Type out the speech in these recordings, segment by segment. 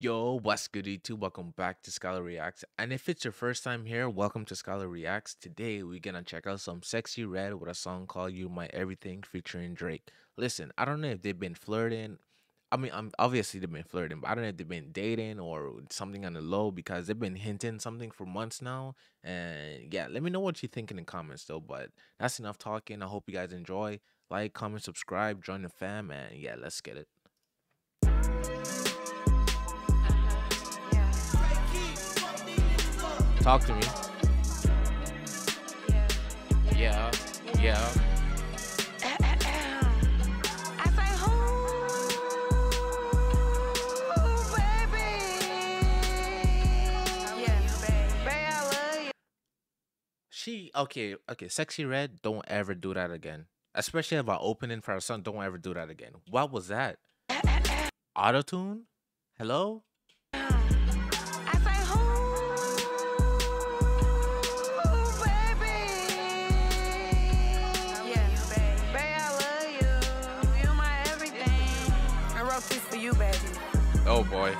Yo, what's good YouTube? Welcome back to Schuyler Reacts. And if it's your first time here, welcome to Schuyler Reacts. Today, we're gonna check out some Sexyy Red with a song called You My Everything featuring Drake. Listen, I don't know if they've been flirting. I mean, obviously they've been flirting, but I don't know if they've been dating or something on the low because they've been hinting something for months now. And yeah, let me know what you think in the comments though, but that's enough talking. I hope you guys enjoy. Like, comment, subscribe, join the fam, and yeah, let's get it. Talk to me. Yeah. I say, oh, baby. Yes, baby, I love you. Okay, Sexyy Red, don't ever do that again. Especially about opening for our son, don't ever do that again. What was that? Auto-tune? Hello? Oh boy.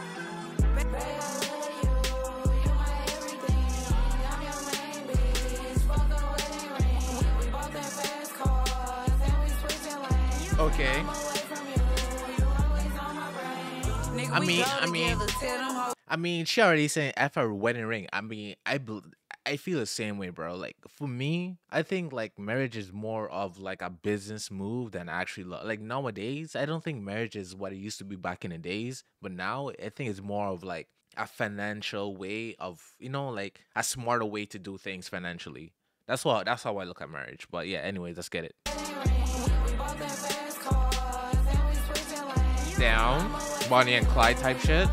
Okay. I mean, she already saying F her wedding ring. I mean, I feel the same way, bro. Like, for me, I think, like, marriage is more of, like, a business move than actually love. Like, nowadays, I don't think marriage is what it used to be back in the days. But now, I think it's more of, like, a financial way of, you know, like, a smarter way to do things financially. That's how I look at marriage. But, yeah, anyways, let's get it. Down. Bonnie and Clyde type shit.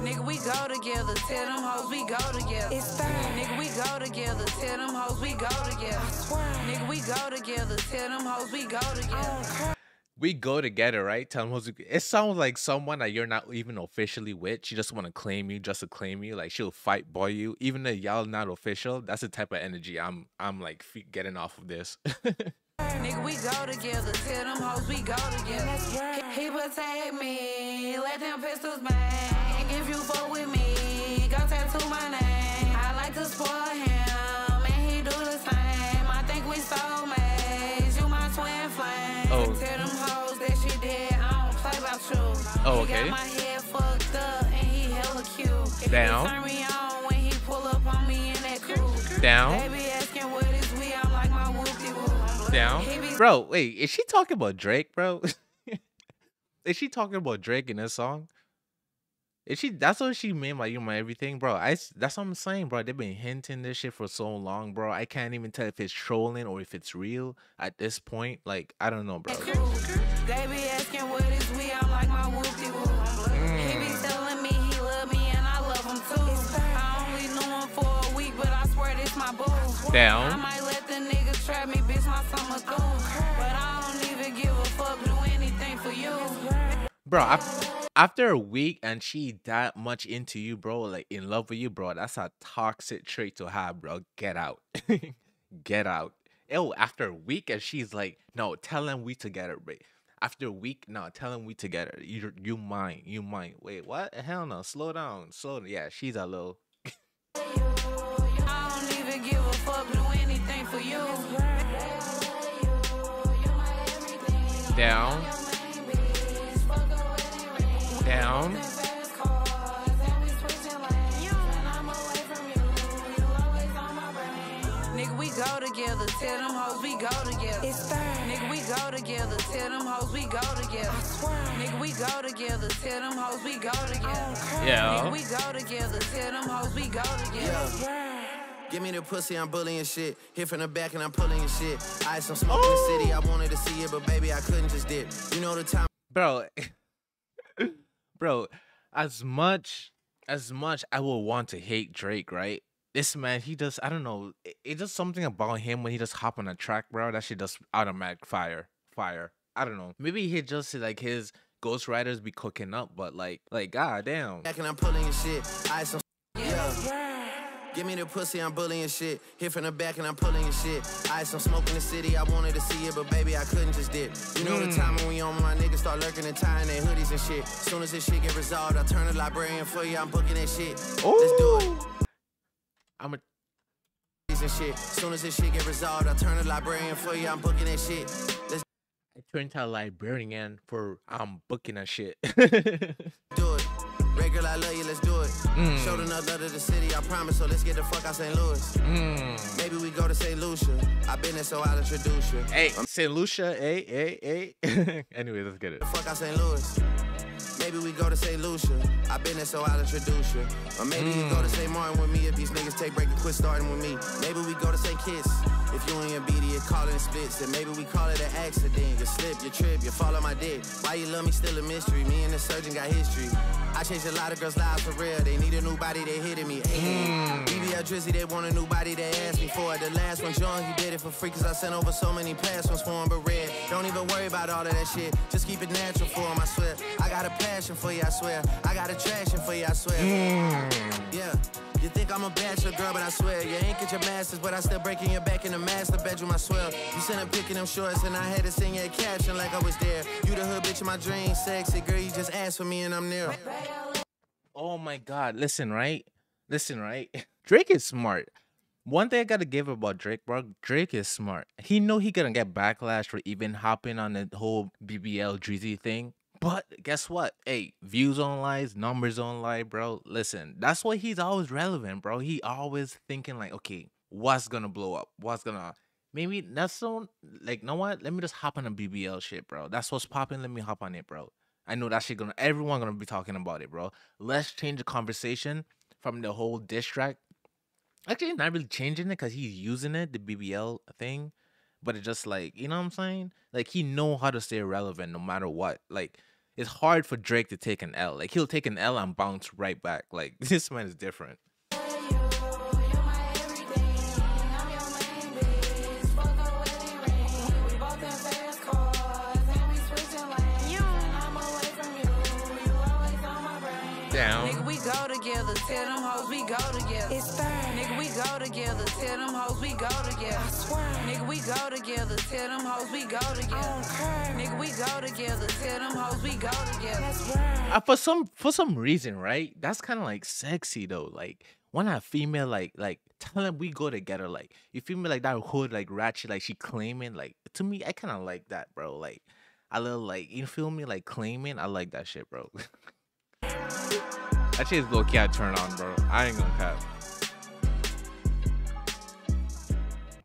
Nigga, we go together, tell them hoes we go together. It's fine. Nigga, we go together, tell them hoes we go together. I swear. Nigga, we go together, tell them hoes we go together. We go together, right? Tell them hoes we... It sounds like someone that you're not even officially with. She just want to claim you, just to claim you. Like, she'll fight by you, even though y'all not official. That's the type of energy I'm like getting off of this. Nigga, we go together, tell them hoes we go together. He protect me, let them pistols bang. If you fuck with me, go tattoo my name. I like to spoil him, and he do the same. I think we soulmates, you my twin flame. Oh. Tell them hoes that she did, I don't play about you. Oh, okay. He got my head fucked up, and he hella cute. Down. He turn me on when he pull up on me in that crew. Down. Baby asking what is we, I'm like my whoopie-whoop. Down. Bro, wait, is she talking about Drake, bro? Is she talking about Drake in this song? That's what she meant by you my everything, bro. That's what I'm saying, bro. They've been hinting this shit for so long, bro. I can't even tell if it's trolling or if it's real at this point. Like, I don't know, bro. They be asking what is we, I'm like my whoopie-whoop. He be telling me he love me and I love him too. I only knew him for a week, but I swear this my boo. Down. I might let the nigga trap me, bitch, my summer through. But I don't even give a fuck, do anything for you. Bro, after a week and she that much into you, bro, like in love with you, bro, that's a toxic trait to have, bro. Get out. Get out. Ew, after a week and she's like, no, tell him we together, bro. After a week, no, tell him we together. You mine, you mine. Wait, what? Hell no, slow down. Slow down. Yeah, she's a little. I don't even give a fuck, do anything for you. Down. Down. Nigga, we go together, tell them hoes we go together. It's fine. Nigga, we go together, tell them hoes we go together. I swear. Nigga, we go together, tell them hoes we go together. Yeah. Nigga, we go together, tell them hoes we go together. Yeah. Give me the pussy, I'm bullying shit. Hit from the back and I'm pulling and shit. I'm smoking the city, I wanted to see it, but baby, I couldn't just dip. You know the time. Bro. Bro, as much I will want to hate Drake, right? This man, he does, I don't know, it's just something about him when he just hop on a track, bro. That shit does automatic fire. I don't know. Maybe he just, like, his ghostwriters be cooking up, but, like, goddamn. Yeah. Give me the pussy, I'm bullying shit. Hit from the back and I'm pulling your shit. Ice, I'm smoking the city, I wanted to see it, but baby, I couldn't just dip. You know the time when we on my niggas start lurking and tying their hoodies and shit. Soon as this shit get resolved, I turn a librarian for you, I'm booking that shit. Ooh. Let's do it. I'm a... and shit. Soon as this shit get resolved, I turn a librarian for you, I'm booking that shit. Let's... I turned to a librarian for I'm booking that shit. Do it. Regular, I love you, let's do it. Showed another to the city, I promise, so let's get the fuck out St. Louis. Maybe we go to St. Lucia. I've been there, so I'll introduce you. Hey, St. Lucia, hey. Anyway, let's get it. The fuck out St. Louis. Maybe we go to St. Lucia. I've been there, so I'll introduce you. Or maybe you go to St. Martin with me if these niggas take break and quit starting with me. Maybe we go to St. Kitts. If you ain't obedient, call it a splits. And maybe we call it an accident. You slip, you trip, you follow my dick. Why you love me, still a mystery. Me and the surgeon got history. I changed a lot of girls' lives for real. They need a new body, they hitting me. BBL Drizzy, they want a new body, they asked me for it. The last one, John, he did it for free, cause I sent over so many past ones for him, but red. Don't even worry about all of that shit. Just keep it natural for him, I swear. I got a passion for you, I swear. I got attraction for you, I swear. Yeah. You think I'm a bachelor girl, but I swear. You ain't get your masters, but I still breaking your back in the master bedroom, I swear. You sent a pic in them shorts, and I had to sing your caption like I was there. You the hood bitch in my dreams, sexy girl, you just asked for me and I'm near. Oh my God, listen, right? Drake is smart. One thing I gotta give about Drake, bro, Drake is smart. He know he gonna get backlash for even hopping on the whole BBL Drizzy thing. But guess what? Hey, views don't lie, numbers don't lie, bro. Listen, that's why he's always relevant, bro. He always thinking like, okay, what's gonna blow up? What's gonna... Maybe that's so... Like, you know what? Let me just hop on a BBL shit, bro. That's what's popping. Let me hop on it, bro. I know that shit gonna... Everyone gonna be talking about it, bro. Let's change the conversation from the whole diss track. Actually, not really changing it because he's using it, the BBL thing. But it's just like, you know what I'm saying? Like, he know how to stay relevant no matter what. Like... It's hard for Drake to take an L. Like, he'll take an L and bounce right back. Like, this man is different. Nigga, we go together, tell them hoes we go together. It's fine. Nigga, we go together, tell them hoes we go together. I swear. Nigga, we go together, tell them hoes we go together. I don't care. Nigga, we go together, tell them hoes we go together. That's right. For some reason, right? That's kind of like sexy though. Like, why not female like tell them we go together? Like, you feel me? Like that hood, like ratchet, like she claiming. Like, to me, I kind of like that, bro. Like, a little like, you feel me? Like claiming, I like that shit, bro. That shit is low-key I turn on, bro. I ain't gonna cap.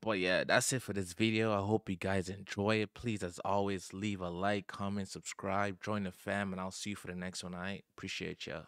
But yeah, that's it for this video. I hope you guys enjoy it. Please, as always, leave a like, comment, subscribe, join the fam, and I'll see you for the next one. I appreciate ya.